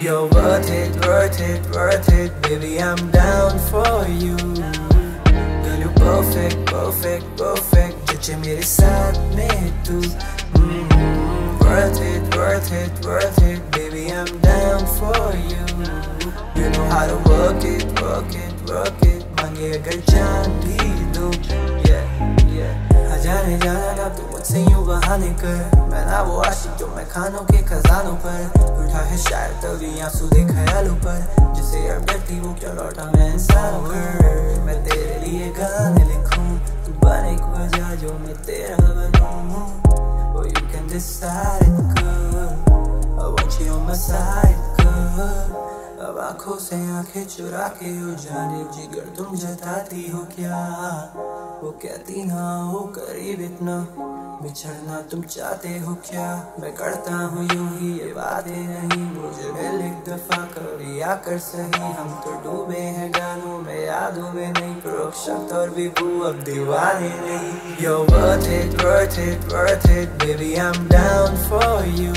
You're worth it, worth it, worth it. Baby, I'm down for you. Girl, you're perfect, perfect, perfect. Judge mere saath mein tu. Worth it, worth it, worth it. Baby, I'm down for you. You know how to work it, work it, work it. Mange agar jaan bhi do. Yeah, yeah. जाने जाना ना तू मुझसे यूं बहाने कर, मैं ना वो आशिक जो मैं खानों के खजानों पर उठा है शायद तेरी आंसू दे ख्यालों पर, जिसे अब डरती वो क्या लौटा मैं इंसानों पर। मैं तेरे लिए गाने लिखूं, तू बन एक वजह जो मैं तेरा बनूं। Oh, you can decide it, girl. I want you on my side, girl. अब आँखों से आँखें चुरा के हो जाने जिगर तुम जताती हो क्या, वो कहती ना हो करीब इतना, बिछड़ना तुम चाहते हो क्या। मैं करता हूँ यूँ ही ये बातें नहीं, मुझे मिल एक दफ़ा कभी आकर सही। हम तो डूबे हैं गानों में यादों में नहीं, प्रोक्षत और विभू अब दीवाने नहीं। You're worth it, worth it, worth it. Baby, I'm down for you.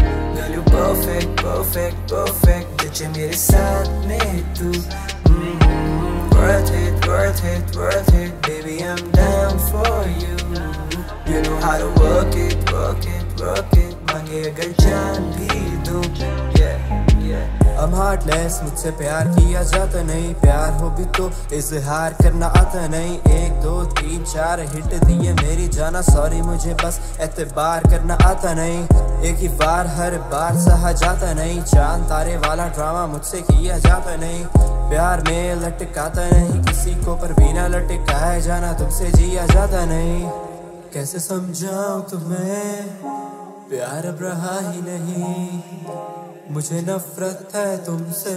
Girl, you're perfect, perfect, perfect. तुझे मेरे साथ में तू. Worth it, worth it, worth it. Baby, I'm down for you. You know how to work it, work it, work it. मांगे अगर जान भी दो. Yeah, yeah. I'm heartless, मुझसे प्यार किया जाता नहीं, प्यार हो भी तो इजहार करना आता नहीं। 1 2 3 4 हिट दिए मेरी जाना, सॉरी मुझे बस एतबार करना आता नहीं। एक ही बार हर बार सहा जाता नहीं, चांद तारे वाला ड्रामा मुझसे किया जाता नहीं। प्यार में लटकाता नहीं किसी को, पर बिना लटकाए जाना तुमसे जिया जाता नहीं। कैसे समझाऊं तुम्हें, प्यार अब रहा ही नहीं, मुझे नफरत है तुमसे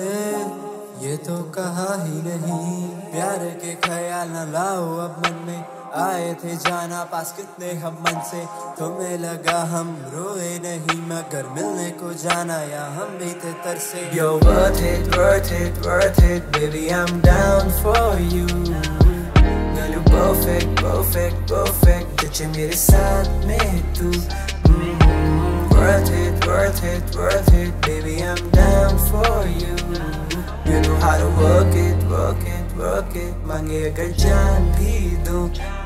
ये तो कहा ही नहीं। प्यार के ख्याल न लाओ अब मन में, आए थे जाना पास कितने हम मन से। तुम्हें लगा हम रोए नहीं मगर मिलने को जाना या हम भी थे तरसे। You're worth it, worth it, worth it. Baby, I'm down for you. Girl, you're perfect, perfect, perfect. तुझे मेरे साथ में तू. Worth it, worth it, worth it. Baby, I'm down for you. You know how to work it, work it, work it. Mange agar jaan bhi do.